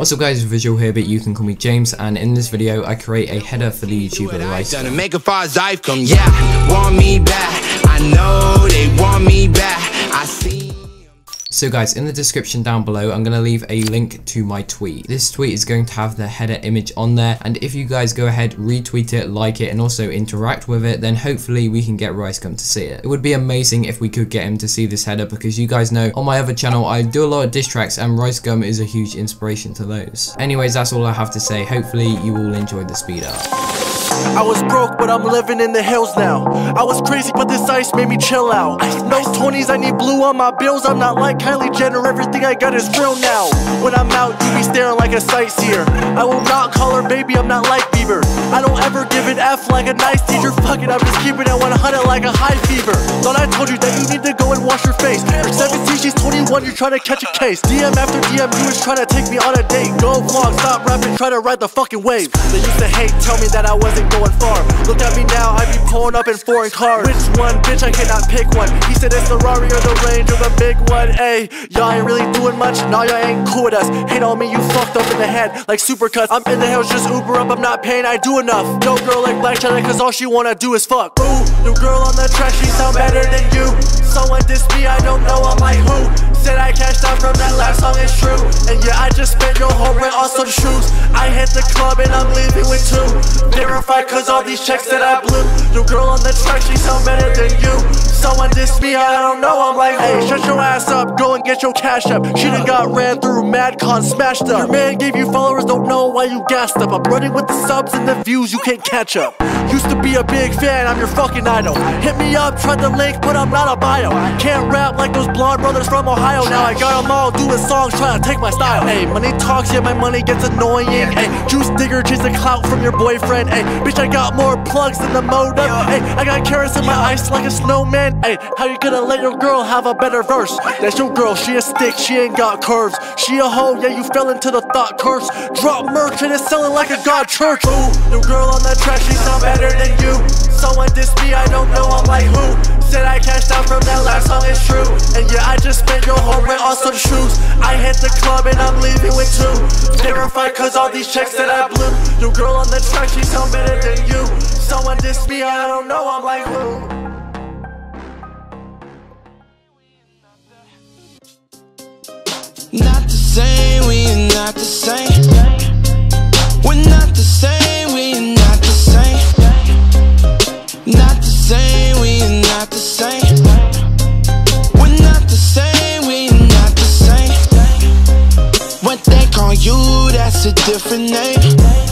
What's up guys, Visual here, but you can call me James, and in this video I create a header for the YouTuber RiceGum. Make a far dive come, yeah, want me back. I know they want me back. I see. So guys, in the description down below, I'm going to leave a link to my tweet. This tweet is going to have the header image on there, and if you guys go ahead, retweet it, like it, and also interact with it, then hopefully we can get RiceGum to see it. It would be amazing if we could get him to see this header, because you guys know, on my other channel, I do a lot of diss tracks, and RiceGum is a huge inspiration to those. Anyways, that's all I have to say. Hopefully you all enjoyed the speed up. I was broke, but I'm living in the hills now. I was crazy, but this ice made me chill out. No 20s, I need blue on my bills. I'm not like Kylie Jenner, everything I got is real now. When I'm out, you be staring like a sightseer. I will not call her baby, I'm not like Bieber. I don't ever give an F like a nice teacher. Fuck it, I'm just keeping it 100 like a high fever. Thought I told you that you need to go and wash your face. You're 17, she's 21, you're trying to catch a case. DM after DM, you was trying to take me on a date. Go vlog, stop rapping, try to ride the fucking wave. They used to hate, tell me that I wasn't going far. Look at me now, I be pulling up in foreign cars. Which one? Bitch, I cannot pick one. He said it's the Ferrari or the Range or the big one. Ayy, y'all ain't really doing much. Nah, y'all ain't cool with us. Hate on me, you fucked up in the head like Supercuts. I'm in the hills, just Uber up, I'm not paying, I do enough. No girl like Black Chyna, cause all she wanna do is fuck. Ooh, new girl on the track, she sound better than you. Someone dissed me, I don't know, I'm like who? Said I cashed out from that last song, it's true. And yeah, I just spent your whole rent on some shoes. I hit the club and I'm leaving with two. Verified cause all these checks that I blew. New girl on the track, she sound better than you. Someone dissed me, I don't know, I'm like, hey, shut your ass up, go and get your cash up. She done got ran through, MadCon smashed up. Your man gave you followers, don't know why you gassed up. I'm running with the subs and the views, you can't catch up. Used to be a big fan, I'm your fucking idol. Hit me up, tried the link, but I'm not a bio. Can't rap like those blonde brothers from Ohio. Now I got them all doing songs, trying to take my style. Hey, money talks, yeah, my money gets annoying. Hey, juice digger, chase the clout from your boyfriend. Hey, bitch, I got more plugs than the modem. Hey, I got carrots in my ice like a snowman. Hey, how you gonna let your girl have a better verse? That's your girl, she a stick, she ain't got curves. She a hoe, yeah, you fell into the thought curse. Drop merch and it's selling like a god church. Ooh, new girl on that track, she sound better than you. Someone dissed me, I don't know, I'm like who? Said I cashed out from that last song, it's true. And yeah, I just spent your whole rent on some shoes. I hit the club and I'm leaving with two. Terrified cause all these checks that I blew. New girl on the track, she sound better than you. Someone dissed me, I don't know, I'm like who? Not the same, we are not the same. We're not the same, we are not the same. Not the same, we are not the same. We're not the same, we are not the same. What they call you, that's a different name.